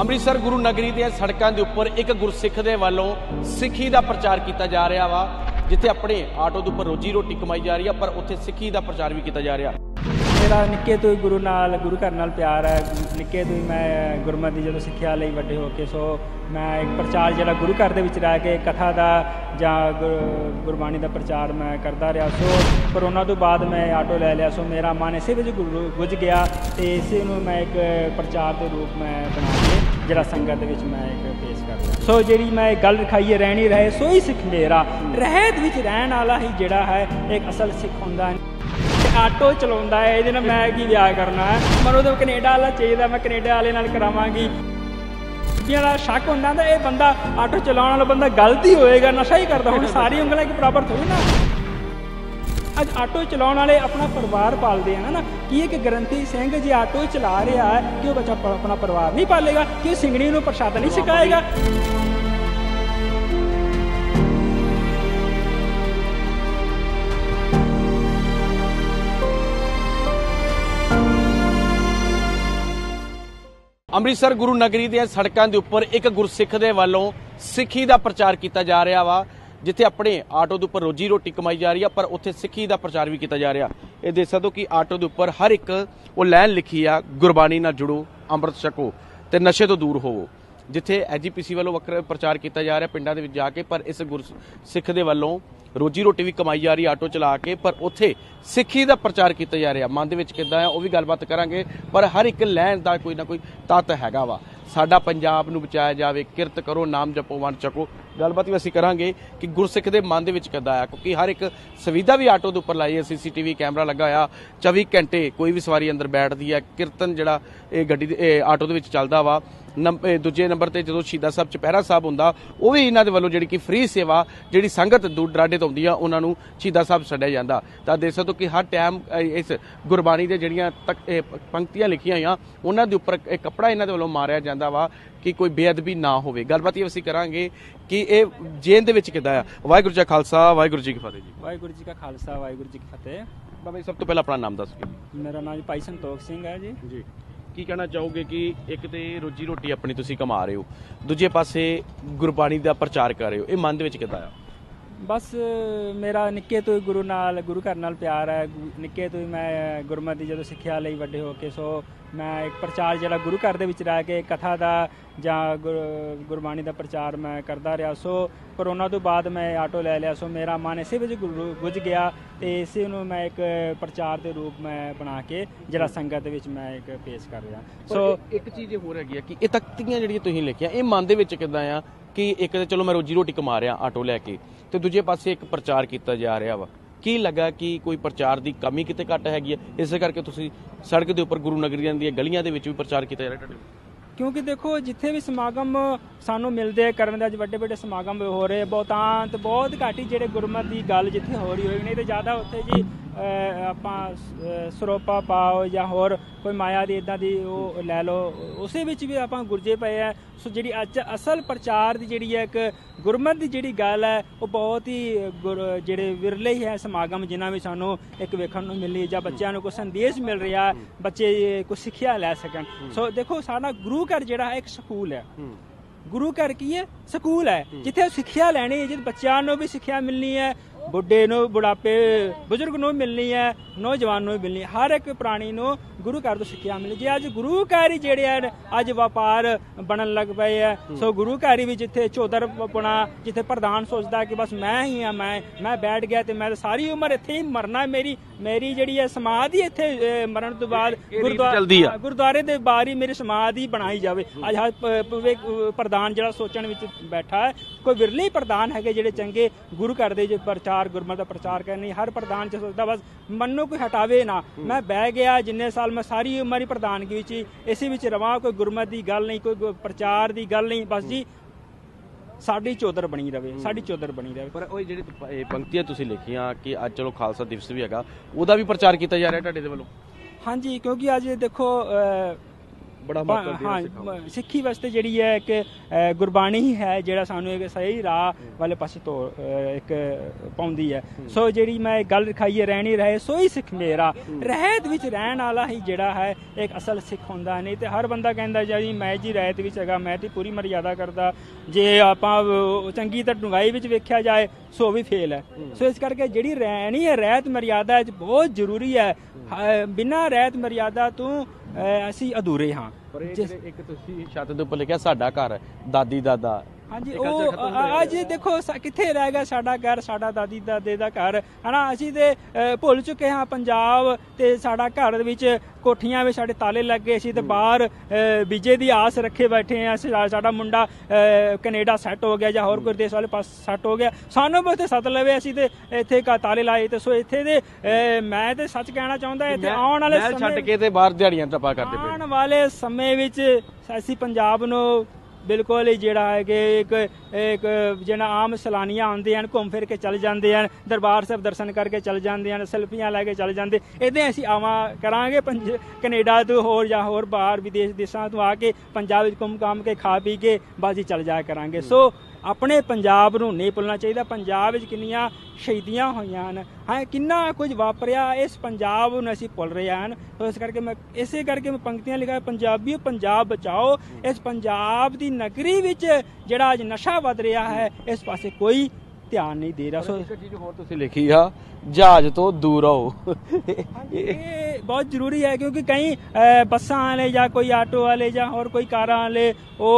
ਅੰਮ੍ਰਿਤਸਰ गुरु नगरी ਦੀਆਂ ਸੜਕਾਂ ਦੇ ਉੱਪਰ ਇੱਕ ਗੁਰਸਿੱਖ ਦੇ ਵੱਲੋਂ ਸਿੱਖੀ ਦਾ ਪ੍ਰਚਾਰ ਕੀਤਾ ਜਾ ਰਿਹਾ ਵਾ, ਜਿੱਥੇ ਆਪਣੇ ਆਟੋ ਦੇ ਉੱਪਰ ਰੋਜੀ ਰੋਟੀ ਕਮਾਈ ਜਾ ਰਹੀ ਆ, ਪਰ ਉੱਥੇ ਸਿੱਖੀ ਦਾ ਪ੍ਰਚਾਰ ਵੀ ਕੀਤਾ ਜਾ ਰਿਹਾ। मेरा निक्के तो ही गुरु घर नाल प्यार है। निक्के तो ही मैं गुरमत जो सिक्ख्या लई वड्डे होके सो मैं एक प्रचार जो गुरु घर के विच रह के कथा का जां गुरबाणी का प्रचार मैं करता रहा। सो कोरोना तो बाद मैं आटो ले लिया। सो मेरा मन इस विच गुज गया तो इसे मैं एक प्रचार के रूप मैं बना के जरा संगत के मैं एक पेश करता। सो जी मैं गल खाइए रहनी रहे सोई सिख मेरा रहत विच रहन वाला ही जड़ा है एक असल सिख हुंदा है। आटो चलाता है ये मैं कि ब्याह करना है मैं वो कनेडा वाला चाहिए मैं कनेडा वाले नाल करावांगी। वाला शक होंदा तो यह बंदा आटो चलाने वाला बंदा गलती होएगा नशा ही करता होगा। सारी उंगलां एक बराबर थोड़ी ना। अज आटो चलाने वाले अपना परिवार पालते हैं ना कि एक ग्रंथी सिंह जी आटो चला रहा है कि वह बच्चा अपना परिवार नहीं पालेगा कि सिंगड़ी को प्रसाद नहीं छकाएगा। ਅੰਮ੍ਰਿਤਸਰ गुरु नगरी ਦੀਆਂ ਸੜਕਾਂ ਦੇ ਉੱਪਰ ਇੱਕ ਗੁਰਸਿੱਖ ਦੇ ਵੱਲੋਂ ਸਿੱਖੀ ਦਾ ਪ੍ਰਚਾਰ ਕੀਤਾ ਜਾ ਰਿਹਾ ਵਾ, ਜਿੱਥੇ ਆਪਣੇ ਆਟੋ ਦੇ ਉੱਪਰ ਰੋਜੀ ਰੋਟੀ ਕਮਾਈ ਜਾ ਰਹੀ ਆ, ਪਰ ਉੱਥੇ ਸਿੱਖੀ ਦਾ ਪ੍ਰਚਾਰ ਵੀ ਕੀਤਾ ਜਾ ਰਿਹਾ। ਇਹ ਦੇਖ ਸਕਦੇ ਹੋ ਕਿ ਆਟੋ ਦੇ ਉੱਪਰ ਹਰ ਇੱਕ ਉਹ ਲਾਈਨ ਲਿਖੀ ਆ, ਗੁਰਬਾਣੀ ਨਾਲ ਜੁੜੋ, ਅੰਮ੍ਰਿਤ ਛਕੋ ਤੇ ਨਸ਼ੇ ਤੋਂ ਦੂਰ ਹੋਵੋ, ਜਿੱਥੇ ਐਜੀਪੀਸੀ ਵੱਲੋਂ ਵੱਖਰਾ ਪ੍ਰਚਾਰ ਕੀਤਾ ਜਾ ਰਿਹਾ ਪਿੰਡਾਂ ਦੇ ਵਿੱਚ ਜਾ ਕੇ। ਪਰ ਇਸ ਗੁਰਸਿੱਖ ਦੇ ਵੱਲੋਂ ਰੋਜੀ ਰੋਟੀ ਵੀ ਕਮਾਈ ਜਾ ਰਹੀ ਆਟੋ ਚਲਾ ਕੇ, ਪਰ ਉੱਥੇ ਸਿੱਖੀ ਦਾ ਪ੍ਰਚਾਰ ਕੀਤਾ ਜਾ ਰਿਹਾ। ਮਨ ਦੇ ਵਿੱਚ ਕਿੱਦਾਂ ਆ ਉਹ ਵੀ ਗੱਲਬਾਤ ਕਰਾਂਗੇ, ਪਰ ਹਰ ਇੱਕ ਲੈਣ ਦਾ ਕੋਈ ਨਾ ਕੋਈ ਤੱਤ ਹੈਗਾ ਵਾ। ਸਾਡਾ ਪੰਜਾਬ ਨੂੰ ਬਚਾਇਆ ਜਾਵੇ, ਕਿਰਤ ਕਰੋ, ਨਾਮ ਜਪੋ, ਵੰਡ ਛਕੋ। ਗੱਲਬਾਤ ਵੀ ਅਸੀਂ ਕਰਾਂਗੇ ਕਿ ਗੁਰਸਿੱਖ ਦੇ ਮਨ ਦੇ ਵਿੱਚ ਕਿੱਦਾਂ ਆ, ਕਿਉਂਕਿ ਹਰ ਇੱਕ ਸੁਵਿਧਾ ਵੀ ਆਟੋ ਦੇ ਉੱਪਰ ਲਾਈ ਹੈ, CCTV ਕੈਮਰਾ ਲੱਗਾ ਆ, 24 ਘੰਟੇ ਕੋਈ ਵੀ ਸਵਾਰੀ ਅੰਦਰ ਬੈਠਦੀ ਆ। ਕੀਰਤਨ ਜਿਹੜਾ ਇਹ ਗੱਡੀ ਆਟੋ ਦੇ ਵਿੱਚ ਚੱਲਦਾ ਵਾ। ਦੂਜੇ ਨੰਬਰ ਤੇ ਜਦੋਂ ਸ਼ਹੀਦਾਂ ਸਾਹਿਬ ਚੁਪਹਿਰਾ ਸਾਹਿਬ ਹੁੰਦਾ ਉਹ ਵੀ ਇਹਨਾਂ ਦੇ ਵੱਲੋਂ ਜਿਹੜੀ ਕਿ ਫ੍ਰੀ ਸੇਵਾ ਜਿਹੜੀ ਸੰਗਤ ਦੂਰ ਡਰਾਡੇ ਤੋਂ ਆਉਂਦੀ ਆ ਉਹਨਾਂ ਨੂੰ ਸ਼ਹੀਦਾਂ ਸਾਹਿਬ ਛੱਡਿਆ ਜਾਂਦਾ। ਤਾਂ ਦੇਖ ਸਕਦੇ ਕਿ ਹਰ ਟਾਈਮ ਇਸ ਗੁਰਬਾਣੀ ਦੇ ਜਿਹੜੀਆਂ ਪੰਕਤੀਆਂ ਲਿਖੀਆਂ ਆ ਉਹਨਾਂ ਦੇ ਉੱਪਰ ਇਹ ਕੱਪੜਾ ਇਹਨਾਂ ਦੇ ਵੱਲੋਂ ਮਾਰਿਆ ਜਾਂਦਾ ਵਾ ਕਿ ਕੋਈ ਬੇਅਦਬੀ ਨਾ ਹੋਵੇ। ਗੱਲਬਾਤ ਇਹ ਅਸੀਂ ਕਰਾਂਗੇ ਕਿ ਇਹ ਜੇਲ੍ਹ ਦੇ ਵਿੱਚ ਕਿੱਦਾਂ ਆ। ਵਾਹਿਗੁਰੂ ਜੀ ਕਾ ਖਾਲਸਾ, ਵਾਹਿਗੁਰੂ ਜੀ ਕੀ ਫਤਿਹ ਜੀ। ਵਾਹਿਗੁਰੂ ਜੀ ਕਾ ਖਾਲਸਾ, ਵਾਹਿਗੁਰੂ ਜੀ ਕੀ ਫਤਿਹ। ਬਾਬਾ ਜੀ ਸਭ ਤੋਂ ਪਹਿਲਾਂ ਆਪਣਾ ਨਾਮ ਦੱਸ ਦਿਓ। ਮੇਰਾ ਨਾਮ ਭਾਈ ਸੰਤੋਖ ਸਿੰਘ ਹੈ ਜੀ। ਜੀ ਕੀ ਕਹਿਣਾ ਚਾਹੋਗੇ ਕਿ ਇੱਕ ਤੇ ਰੋਜੀ ਰੋਟੀ ਆਪਣੀ ਤੁਸੀਂ ਕਮਾ ਰਹੇ ਹੋ, ਦੂਜੇ ਪਾਸੇ ਗੁਰਬਾਣੀ ਦਾ ਪ੍ਰਚਾਰ ਕਰ ਰਹੇ ਹੋ, ਇਹ ਮਨ ਦੇ ਵਿੱਚ ਕਿੱਦਾਂ ਆ? ਬਸ ਮੇਰਾ ਨਿੱਕੇ ਤੋਂ ਹੀ ਗੁਰੂ ਘਰ ਨਾਲ ਪਿਆਰ ਹੈ। ਨਿੱਕੇ ਤੋਂ ਹੀ ਮੈਂ ਗੁਰਮਤਿ ਜਦੋਂ ਸਿੱਖਿਆ ਲਈ ਵੱਡੇ ਹੋ ਕੇ ਸੋ ਮੈਂ ਇੱਕ ਪ੍ਰਚਾਰ ਜਿਹੜਾ ਗੁਰੂ ਘਰ ਦੇ ਵਿੱਚ ਰਹਿ ਕੇ ਕਥਾ ਦਾ ਜਾਂ ਗੁਰਬਾਣੀ ਦਾ ਪ੍ਰਚਾਰ ਮੈਂ ਕਰਦਾ ਰਿਹਾ। ਸੋ ਕੋਰੋਨਾ ਤੋਂ ਬਾਅਦ ਮੈਂ ਆਟੋ ਲੈ ਲਿਆ। ਸੋ ਮੇਰਾ ਮਨ ਇਸੇ ਵਿੱਚ ਗੁੱਝ ਗਿਆ ਤੇ ਇਸੇ ਨੂੰ ਮੈਂ ਇੱਕ ਪ੍ਰਚਾਰ ਦੇ ਰੂਪ ਮੈਂ ਬਣਾ ਕੇ ਜਿਹੜਾ ਸੰਗਤ ਦੇ ਵਿੱਚ ਮੈਂ ਇੱਕ ਪੇਸ਼ ਕਰ ਰਿਹਾ। ਸੋ ਇੱਕ ਚੀਜ਼ ਹੋਰ ਹੈਗੀ ਆ ਕਿ ਇਹ ਤਖਤੀਆਂ ਜਿਹੜੀਆਂ ਤੁਸੀਂ ਲਿਖੀਆਂ ਇਹ ਮਨ ਦੇ ਵਿੱਚ ਕਿੱਦਾਂ ਆ ਕਿ ਇੱਕ ਤਾਂ ਚਲੋ ਮੈਂ ਰੋਜੀ ਰੋਟੀ ਕਮਾ ਰਿਹਾ ਆਟੋ ਲੈ ਕੇ ਤੇ ਦੂਜੇ ਪਾਸੇ ਇੱਕ ਪ੍ਰਚਾਰ ਕੀਤਾ ਜਾ ਰਿਹਾ ਵਾ। ਕੀ ਲੱਗਾ ਕਿ ਕੋਈ ਪ੍ਰਚਾਰ ਦੀ ਕਮੀ ਕਿਤੇ ਘੱਟ ਹੈਗੀ ਹੈ, ਇਸੇ ਕਰਕੇ ਤੁਸੀਂ ਸੜਕ ਦੇ ਉੱਪਰ ਗੁਰੂ ਨਗਰੀਆਂ ਦੀਆਂ ਗਲੀਆਂ ਦੇ ਵਿੱਚ ਵੀ ਪ੍ਰਚਾਰ ਕੀਤਾ ਜਾ ਰਿਹਾ ਤੁਹਾਡੇ? क्योंकि देखो जिथे भी समागम सानू मिलते करन दे अज वड्डे वड्डे समागम हो रहे बहुतांत बहुत घट ही जेडे गुरमत की गल जिथे हो रही होगी, नहीं तो ज़्यादा उत्थे जी आपां सरोपा पाओ या होर कोई माया दी इदां दी ओ लै लो उस विच भी आपां गुरजे पे है। सो जी अज असल प्रचार की जी एक गुरमत की जी गल है वो बहुत ही जेडे विरले ही है समागम जिन्हां भी सानू एक वेखण नू मिली जां बच्चों को कोई संदेश मिल रहा बच्चे कुछ सिक्ख्या लै सकन। सो देखो साडा गुरु घर जिहड़ा एक स्कूल है, गुरु घर की है स्कूल है जिथे सिक्ख्या लैनी है, जिथे बच्चों को भी सिक्ख्या मिलनी है, बुढ़े नो बुढ़ापे बुजुर्ग नो मिलनी है, नौजवान नो मिलनी है, हर एक प्राणी नो गुरु घर तो सिक्ख्या मिलनी। जे अज गुरु घर ही जेड़े है अज व्यापार बनन लग पे है। सो गुरु घर भी जिथे चौधर पुना जिथे प्रधान सोचता कि बस मैं ही हाँ मैं बैठ गया तो मैं सारी उम्र इत्थे ही मरना, मेरी जी है समाधि इत्थे मरण तो बाद गुरुद्वारे के बाहर ही मेरी समाधि बनाई जाए। अज हर प्रधान जिहड़ा सोचण विच बैठा है, कोई विरले प्रधान है जेड़े चंगे गुरु घर दे प्रचार गुरमत का प्रचार करनी। हर प्रधान जो सोचता बस मनो कोई हटावे ना, मैं बह गया जिन्ने साल मैं सारी उम्र प्रधानगी इसी विच रवां, कोई गुरमत की गल नहीं, कोई प्रचार की गल नहीं, बस जी साड़ी चौधर बनी रहे, साड़ी चौधर बनी रहे। पर ओए जेडी पंक्तियां तुसी लिखियां कि अज चलो खालसा दिवस भी हैगा, ओदा भी प्रचार किया जा रहा है ਤੁਹਾਡੇ ਦੇ ਵੱਲੋਂ? हाँ जी, क्योंकि अज देखो बड़ा हाँ सिक्खी वास्ते जी एक गुरबाणी ही है जो सानू एक सही राह वाले पासे तो एक पाउंदी है। सो जी मैं गल लिखाई है रहनी रहे सोई सिख मेरा रहत विच रहन वाला ही जड़ा है एक असल सिख होंदा। नहीं तो हर बंदा कहता जी मैं जी रहत विच हैगा मैं तो पूरी मर्यादा करता जे आपां चंगी तो डुंगाई विच वेख्या जाए सो भी फेल है। सो इस करके जी रहनी है रहत मर्यादा बहुत जरूरी है बिना रहत मर्यादा तो ਅਸੀਂ ਅਧੂਰੇ ਹਾਂ। ਪਰ ਇੱਕ ਤੁਸੀਂ ਛੱਤ ਦੇ ਉੱਪਰ ਲਿਖਿਆ ਸਾਡਾ ਘਰ ਹੈ ਦਾਦੀ ਦਾਦਾ हाँ जी वो अज देखो कितने रह गया साडा घर साडा दादी दादे का घर है ना असी तो भुल चुके हाँ पंजाब ते साडा घर विच कोठियां भी साडे ताले लग गए असी तो बाहर बीजे की आस रखे बैठे हैं साडा मुंडा कनेडा सैट हो गया या होर कोई देश वाले पास सैट हो गया सानू भी उत्थे सत लवे असी तो इत्थे ताले लाए तो सो इत्थे दे मैं तो सच कहना चाहुंदा इत्थे आउण वाले समय छड्ड के ते बाहर दिहाड़ियां तपा करदे पए आउण वाले समय विच असी पंजाब नू बिल्कुल ही जोड़ा है कि एक एक जना आम सैलानियाँ आते हैं घूम फिर के चल जाते हैं दरबार साहब दर्शन करके चल जाते हैं सेल्फियां लैके चल जाते इदे असी आवा करांगे कनेडा तो होर या होर बाहर विदेश देशों तो आके पंजाब घूम घाम के खा पी के बाजी चल जाया करांगे। सो अपने पंजाब नूं नहीं भुलना चाहिए पंजाब विच किन्नियां शहीदियां होईयां हन हाँ किन्ना कुछ वापरिया इस पंजाब नूं असीं भुल रहे हैं। तो इस करके मैं इसे करके मैं पंक्तियां लिखा पंजाबियों पंजाब बचाओ इस पंजाब दी नगरी विच जिहड़ा अज नशा वध रहा है इस पासे कोई ध्यान नहीं दे रहा। सो एक चीज़ होर तुसीं लिखी आ जहाज तो दूर आओ ये बहुत जरूरी है क्योंकि कई बसा वाले या कोई आटो वाले या होर कोई कारा वाले वो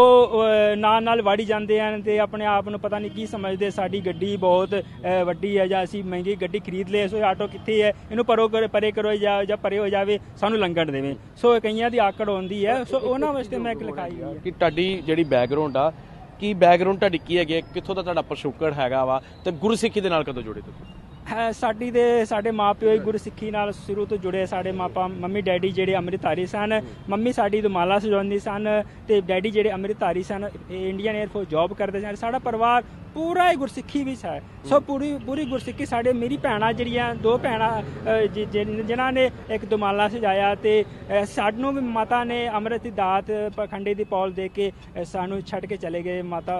नाल नाल वाड़ी जाते हैं तो अपने आप को पता नहीं की समझते साड़ी गड्डी बहुत वड्डी है या असी महंगी गड्डी खरीद ले सो आटो कितने है इनू परो करो परे करो या परे हो जाए सानू लंघण देवे। सो कईयां दी आकड़ होंदी है सो उन्हां वास्ते मैं एक लिखाई कि तुहाडी जिहड़ी बैकग्राउंड आ कि बैकग्राउंड तुहाडी की है कित्थों दा तुहाडा पछोकड़ हैगा वा ते गुरसिक्खी दे नाल कदों जुड़े तुसीं साडी दे साडे माँ प्यो ही गुरसिक्खी नाल शुरू तो जुड़े साडे मापा मम्मी डैडी जेडे अमृतधारी सन मम्मी साडी दुमाला सजाउंदी सन ते डैडी जेडे अमृतधारी सन इंडियन एयरफोर्स जॉब करदे सन साडा परिवार पूरा ही गुरसिक्खी भी है। सो पूरी पूरी गुरसिक्खी साडे मेरी भैणां जिहड़ियां दो भैणां जिन्हां ने एक दुमाला सजाया ते सानूं भी माता ने अमृत दी दात पखंडे दी पौल दे के सानूं छड्ड के चले गए माता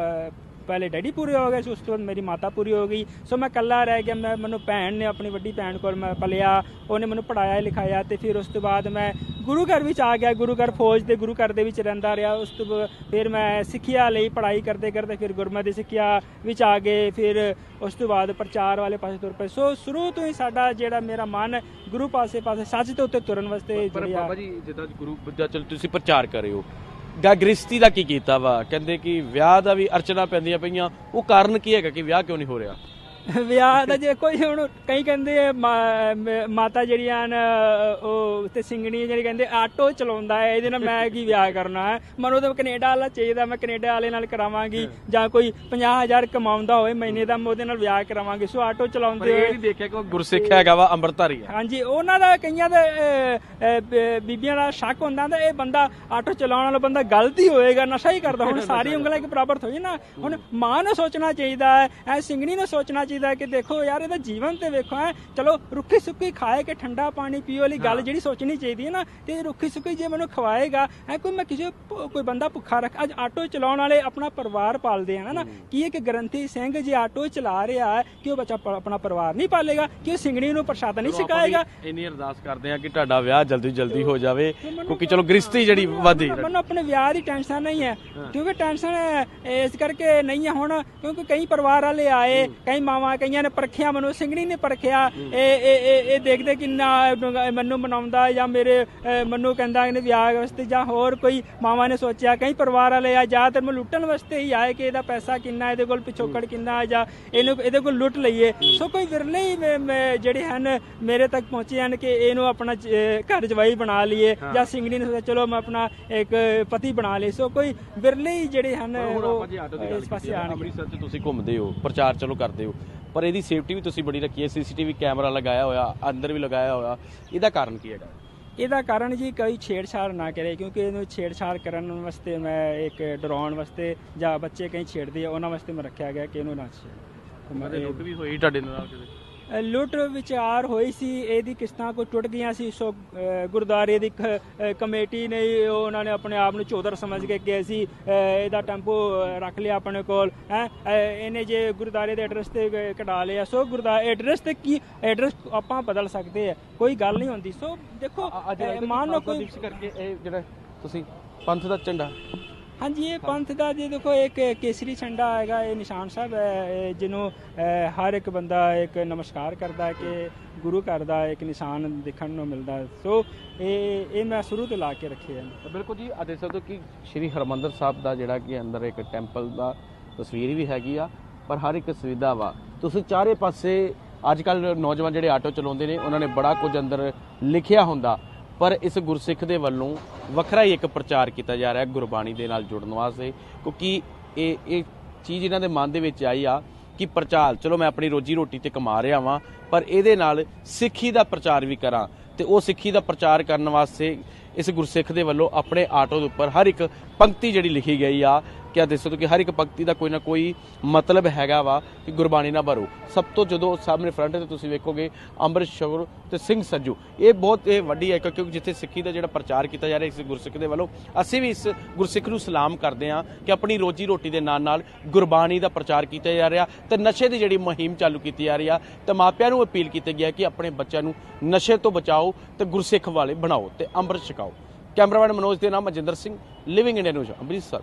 पहले डैडी पूरे हो गए उस तो बाद मेरी माता पूरी हो गई। सो मैं कल्ला रह गया मैं मैनू भैन ने अपनी वड्डी भैन को मैं पलिया उन्हें मैनू पढ़ाया लिखाया तो फिर उस तो बाद मैं गुरु घर भी आ गया गुरु घर फौज के गुरु घर के रहा रहा उस तो फिर मैं सिक्ख्या लई पढ़ाई करते करते फिर गुरमत सिक्ख्या आ गए फिर उस तो बाद प्रचार वाले पासे तुर पे। सो शुरू तो ही साडा जेड़ा मेरा मन गुरु पासे पासे सच के उत्ते तुरन वास्ते जिदा गुरु चलो तुसीं प्रचार करिओ गा गृहस्थी का की कीता वा कहते कि विआह का भी अर्चना पैंदियां पईयां वो कारण की है कि विआह क्यों नहीं हो रहा ਵਿਆਹ ਦਾ ਜੇ ਕੋਈ ਹੁਣ ਕਈ ਕਹਿੰਦੇ ਮਾਤਾ ਜਿਹੜੀਆਂ ਉਹ ਤੇ ਸਿੰਘਣੀ ਜਿਹੜੀ ਕਹਿੰਦੇ ਆਟੋ ਚਲਾਉਂਦਾ ਹੈ ਇਹਦੇ ਨਾਲ ਮੈਂ ਕੀ ਵਿਆਹ ਕਰਨਾ ਹੈ ਮੈਨੂੰ ਤਾਂ ਕੈਨੇਡਾ ਵਾਲਾ ਚਾਹੀਦਾ ਮੈਂ ਕੈਨੇਡਾ ਵਾਲੇ ਨਾਲ ਕਰਾਵਾਂਗੀ ਜਾਂ ਕੋਈ 50,000 ਕਮਾਉਂਦਾ ਹੋਵੇ ਮਹੀਨੇ ਦਾ ਉਹਦੇ ਨਾਲ ਵਿਆਹ ਕਰਾਵਾਂਗੇ। ਸੋ ਆਟੋ ਚਲਾਉਂਦੇ ਹੋਏ ਇਹ ਨਹੀਂ ਦੇਖਿਆ ਕਿ ਉਹ ਗੁਰਸਿੱਖ ਹੈਗਾ ਵਾ ਅੰਮ੍ਰਿਤਧਾਰੀ ਹੈ ਹਾਂਜੀ ਉਹਨਾਂ ਦਾ ਕਈਆਂ ਦਾ ਬੀਬੀਆਂ ਦਾ ਸ਼ੱਕ ਹੁੰਦਾ ਤਾਂ ਇਹ ਬੰਦਾ ਆਟੋ ਚਲਾਉਣ ਵਾਲਾ ਬੰਦਾ ਗਲਤੀ ਹੋਏਗਾ ਨਸ਼ਾ ਹੀ ਕਰਦਾ ਹੁਣ ਸਾਰੀ ਉਂਗਲਾਂ ਇੱਕ ਬਰਾਬਰ ਥੋੜੀ ਨਾ ਹੁਣ ਮਾਂ ਨੂੰ ਸੋਚਣਾ ਚਾਹੀਦਾ ਹੈ ਇਹ ਸਿੰਘਣੀ ਨੂੰ ਸੋਚਣਾ ਚਾਹੀਦਾ ਕਿ ਦੇਖੋ ਯਾਰ ਇਹਦਾ ਜੀਵਨ ਤੇ ਵੇਖੋ ਹੈ ਚਲੋ ਰੁੱਖੀ ਸੁੱਕੀ ਖਾਏ ਕੇ ਠੰਡਾ ਪਾਣੀ ਪੀਓ ਵਾਲੀ ਗੱਲ ਜਿਹੜੀ ਸੋਚਣੀ ਚਾਹੀਦੀ ਹੈ ਨਾ ਤੇ ਰੁੱਖੀ ਸੁੱਕੀ ਜੇ ਮੈਨੂੰ ਖਵਾਏਗਾ ਐ ਕੋਈ ਮੈਂ ਕਿਸੇ ਕੋਈ ਬੰਦਾ ਭੁੱਖਾ ਰੱਖ ਅੱਜ ਆਟੋ ਚਲਾਉਣ ਵਾਲੇ ਆਪਣਾ ਪਰਿਵਾਰ ਪਾਲਦੇ ਆ ਨਾ ਕੀ ਇੱਕ ਗ੍ਰੰਥੀ ਸਿੰਘ ਜੇ ਆਟੋ ਚਲਾ ਰਿਹਾ ਹੈ ਕਿ ਉਹ ਬੱਚਾ ਆਪਣਾ ਪਰਿਵਾਰ ਨਹੀਂ ਪਾਲੇਗਾ ਕਿ ਉਹ ਸਿੰਘਣੀ ਨੂੰ ਪ੍ਰਸ਼ਾਦ ਨਹੀਂ ਸਿਖਾਏਗਾ। ਇੰਨੀ ਅਰਦਾਸ ਕਰਦੇ ਆ ਕਿ ਤੁਹਾਡਾ ਵਿਆਹ ਜਲਦੀ ਜਲਦੀ ਹੋ ਜਾਵੇ ਕਿਉਂਕਿ ਚਲੋ ਗ੍ਰਸਤੀ ਜਿਹੜੀ ਵਧੀ ਮੈਨੂੰ ਆਪਣੇ ਵਿਆਹ ਦੀ ਟੈਨਸ਼ਨ ਨਹੀਂ ਹੈ ਕਿਉਂਕਿ ਟੈਨਸ਼ਨ ਇਸ ਕਰਕੇ ਨਹੀਂ ਹੈ ਹੁਣ ਕਿਉਂਕਿ ਕਈ ਪਰਿਵਾਰ ਵਾਲੇ ਆਏ ਕਈ ਮਾਵਾਂ ਕਈਆਂ ਨੇ ਪਰਖਿਆ ਮੈਨੂੰ ਸਿੰਘਣੀ ਨੇ ਪਰਖਿਆ ਇਹ ਦੇਖਦੇ ਕਿੰਨਾ ਮੈਨੂੰ ਮਨਾਉਂਦਾ ਜਾਂ ਮੇਰੇ ਮੈਨੂੰ ਕਹਿੰਦਾ ਇਹਨੇ ਵਿਆਹ ਵਾਸਤੇ ਜਾਂ ਹੋਰ ਕੋਈ ਮਾਵਾਂ ਨੇ ਸੋਚਿਆ ਕਈ ਪਰਿਵਾਰ ਵਾਲੇ ਆ ਜ਼ਿਆਦਾਤਰ ਮੈਂ ਲੁੱਟਣ ਵਾਸਤੇ ਹੀ ਆਏ ਕਿ ਇਹਦਾ ਪੈਸਾ ਕਿੰਨਾ ਇਹਦੇ ਕੋਲ ਪਿਛੋਕੜ ਕਿੰਨਾ ਜਾਂ ਇਹਨੂੰ ਇਹਦੇ ਕੋਲ ਲੁੱਟ ਲਈਏ। ਸੋ ਕੋਈ ਵਿਰਲੇ ਹੀ ਜਿਹੜੇ ਹਨ ਮੇਰੇ ਤੱਕ ਪਹੁੰਚੇ ਹਨ ਕਿ ਇਹਨੂੰ ਆਪਣਾ ਘਰ ਜਵਾਈ ਬਣਾ ਲਈਏ ਜਾਂ ਸਿੰਘਣੀ ਨੇ ਸੋਚਿਆ ਚਲੋ ਮੈਂ ਆਪਣਾ ਇੱਕ ਪਤੀ ਬਣਾ ਲਈ। ਸੋ ਕੋਈ ਵਿਰਲੇ ਹੀ ਜਿਹੜੇ ਹਨ ਇਸ ਪਾਸੇ ਆਣ ਅੰਮ੍ਰਿਤਸਰ 'ਚ ਤੁਸੀਂ ਘੁੰਮਦੇ ਹੋ ਪ੍ਰਚਾਰ ਚਲੋ ਕਰਦੇ ਹੋ पर यदि सेफ्टी भी तुसी बड़ी रखी है सीसीटीवी कैमरा लगाया होया अंदर भी लगाया होया इदा कारण की है ਇਹਦਾ ਕਾਰਨ ਜੀ ਕੋਈ ਛੇੜਛਾੜ ਨਾ ਕਰੇ ਕਿਉਂਕਿ ਇਹਨੂੰ ਛੇੜਛਾੜ ਕਰਨ ਵਾਸਤੇ ਮੈਂ ਇੱਕ ਡਰਾਉਣ ਵਾਸਤੇ ਜਾਂ ਬੱਚੇ ਕਈ ਛੇੜਦੇ ਆ ਉਹਨਾਂ ਵਾਸਤੇ ਮੈਂ ਰੱਖਿਆ ਗਿਆ ਕਿ ਇਹਨੂੰ ਨਾ ਛੇੜ। ਮਤਲਬ ਲੁੱਟ ਵੀ ਹੋਈ ਤੁਹਾਡੇ ਨਾਲ ਕਿਤੇ लुट विचार होई सी एदी किस्तां को टुट गई सी। सो गुरुद्वारे दी कमेटी ने उन्होंने अपने आप नूं चौधर समझ के असी इहदा टैंपो रख लिया अपने कोल, इन्हें जे गुरुद्वारे के एड्रैस ते कटा लिया। सो गुरुद्वारे एड्रैस ते की एड्रैस आपां बदल सकते हैं, कोई गल नहीं होंदी। सो देखो मान लो कोई जिहड़ा तुसीं पंथ दा झंडा, हाँ जी, ये पंथ का जी देखो एक केसरी झंडा है, ये निशान साहब है जिन्हों हर एक बंदा एक नमस्कार करता है कि गुरु करता है, एक निशान देखने को मिलता है। सो ये मैं शुरू तो ला के रखे हैं। बिल्कुल जी, आदेश साहब तो कि श्री हरमंदर साहब का जोड़ा कि अंदर एक टैंपल का तस्वीर भी हैगी आ, पर हर एक सुविधा वा तुम चारे पासे। अज कल नौजवान जोड़े आटो चलाते हैं उन्होंने बड़ा कुछ अंदर लिखिया होंदा, पर इस गुरसिख दे वल्लों वखरा ही एक प्रचार किया जा रहा है गुरबाणी दे नाल जुड़न वास्ते, क्योंकि ये चीज़ इन्हां दे मन दे विच आई आ कि प्रचार, चलो मैं अपनी रोजी रोटी ते कमा रहा वां, पर इहदे नाल सिक्खी दा प्रचार भी करां। तो वो सिक्खी दा प्रचार करन वास्ते इस गुरसिख दे वल्लों अपने आटो दे उपर हर एक पंक्ति जिहड़ी लिखी गई आ, क्या दसो कि हर एक पंक्ति का कोई ना कोई मतलब हैगा वा कि गुरबाणी ना भरो। सब तो जो सामने फ्रंट से तुम वेखोगे अमृत छको तो सिंह सज्जू, ये बहुत वड्डी है, क्योंकि जिथे सिक्खी का जोड़ा प्रचार किया जा रहा है इस गुरसिख के वालों। असी भी इस गुरसिख को सलाम करते हैं कि अपनी रोजी रोटी के नाल गुरबाणी का प्रचार किया जा रहा, तो नशे की जी मुहिम चालू की जा रही है। तो मापिया को अपील किया गया कि अपने बच्चों नशे तो बचाओ तो गुरसिख वाले बनाओ तो अमृत छकाओ। कैमरामैन मनोज के नाम, Majinder Singh, living India news, Amritsar.